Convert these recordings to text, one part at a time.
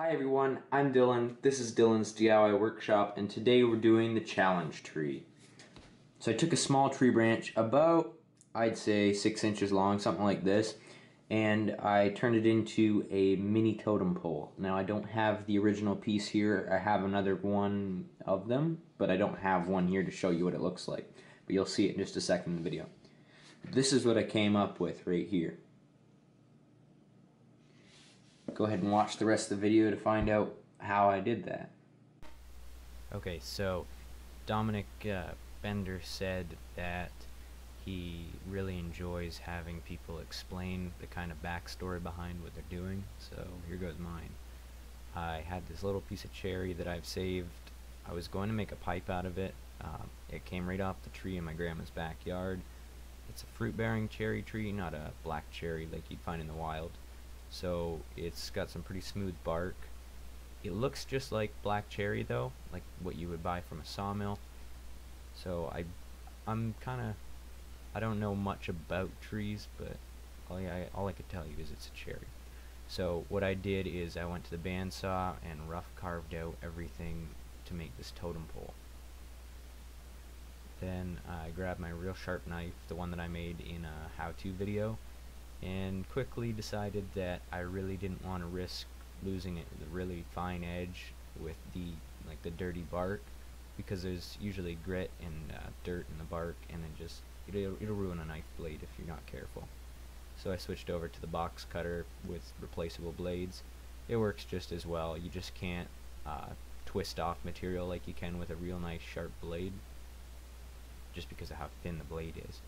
Hi everyone, I'm Dylan. This is Dylan's DIY Workshop, and today we're doing the challenge tree. So I took a small tree branch, about, I'd say, 6 inches long, something like this, and I turned it into a mini totem pole. Now I don't have the original piece here. I have another one of them, but I don't have one here to show you what it looks like. But you'll see it in just a second in the video. This is what I came up with right here. Go ahead and watch the rest of the video to find out how I did that. Okay, so Dominic Bender said that he really enjoys having people explain the kind of backstory behind what they're doing, so here goes mine. I had this little piece of cherry that I've saved. I was going to make a pipe out of it. It came right off the tree in my grandma's backyard. It's a fruit-bearing cherry tree, not a black cherry like you'd find in the wild. So it's got some pretty smooth bark. It looks just like black cherry though, like what you would buy from a sawmill. So I don't know much about trees, but all I could tell you is it's a cherry. So what I did is I went to the bandsaw and rough carved out everything to make this totem pole. Then I grabbed my real sharp knife, the one that I made in a how-to video, and quickly decided that I really didn't want to risk losing it, the really fine edge with the dirty bark, because there's usually grit and dirt in the bark, and then it'll ruin a knife blade if you're not careful. So I switched over to the box cutter with replaceable blades. It works just as well. You just can't twist off material like you can with a real nice sharp blade, just because of how thin the blade is.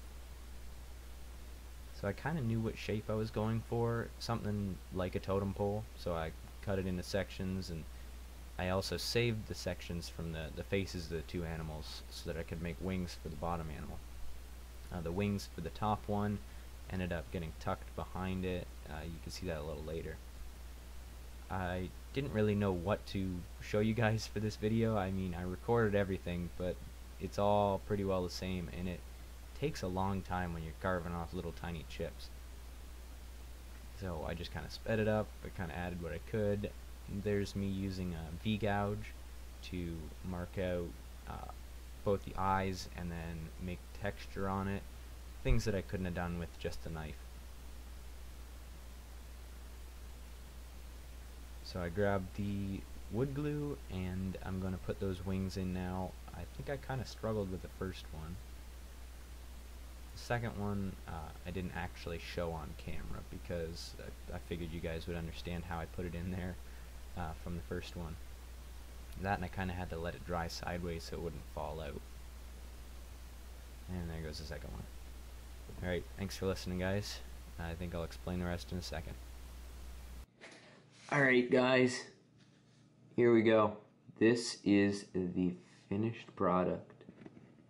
So I kind of knew what shape I was going for, something like a totem pole, so I cut it into sections, and I also saved the sections from the faces of the two animals so that I could make wings for the bottom animal. The wings for the top one ended up getting tucked behind it. You can see that a little later. I didn't really know what to show you guys for this video. I mean, I recorded everything, but it's all pretty well the same, and it takes a long time when you're carving off little tiny chips. So I just kind of sped it up. I kind of added what I could. There's me using a V-gouge to mark out both the eyes and then make texture on it, things that I couldn't have done with just a knife. So I grabbed the wood glue and I'm going to put those wings in now. I think I kind of struggled with the first one. Second one I didn't actually show on camera because I figured you guys would understand how I put it in there from the first one. That, and I kind of had to let it dry sideways so it wouldn't fall out. And there goes the second one. Alright, thanks for listening, guys. I think I'll explain the rest in a second. Alright guys, here we go. This is the finished product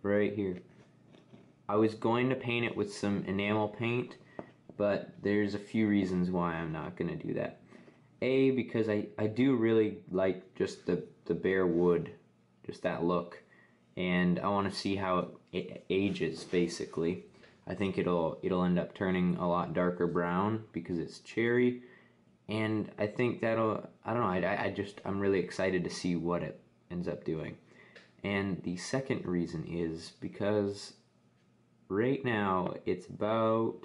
right here. I was going to paint it with some enamel paint, but there's a few reasons why I'm not going to do that. A, because I do really like just the bare wood, just that look, and I want to see how it ages, basically. I think it'll end up turning a lot darker brown because it's cherry, and I think I'm really excited to see what it ends up doing. And the second reason is because right now it's about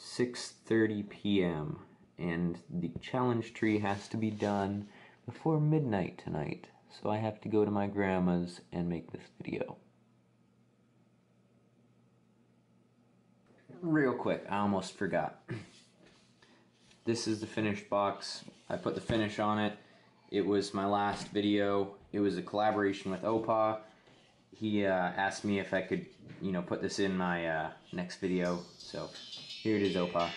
6:30 p.m. and the challenge tree has to be done before midnight tonight, so I have to go to my grandma's and make this video. Real quick, I almost forgot. This is the finished box. I put the finish on it. It was my last video. It was a collaboration with Opa. He asked me if I could, put this in my next video, so here it is, Opa.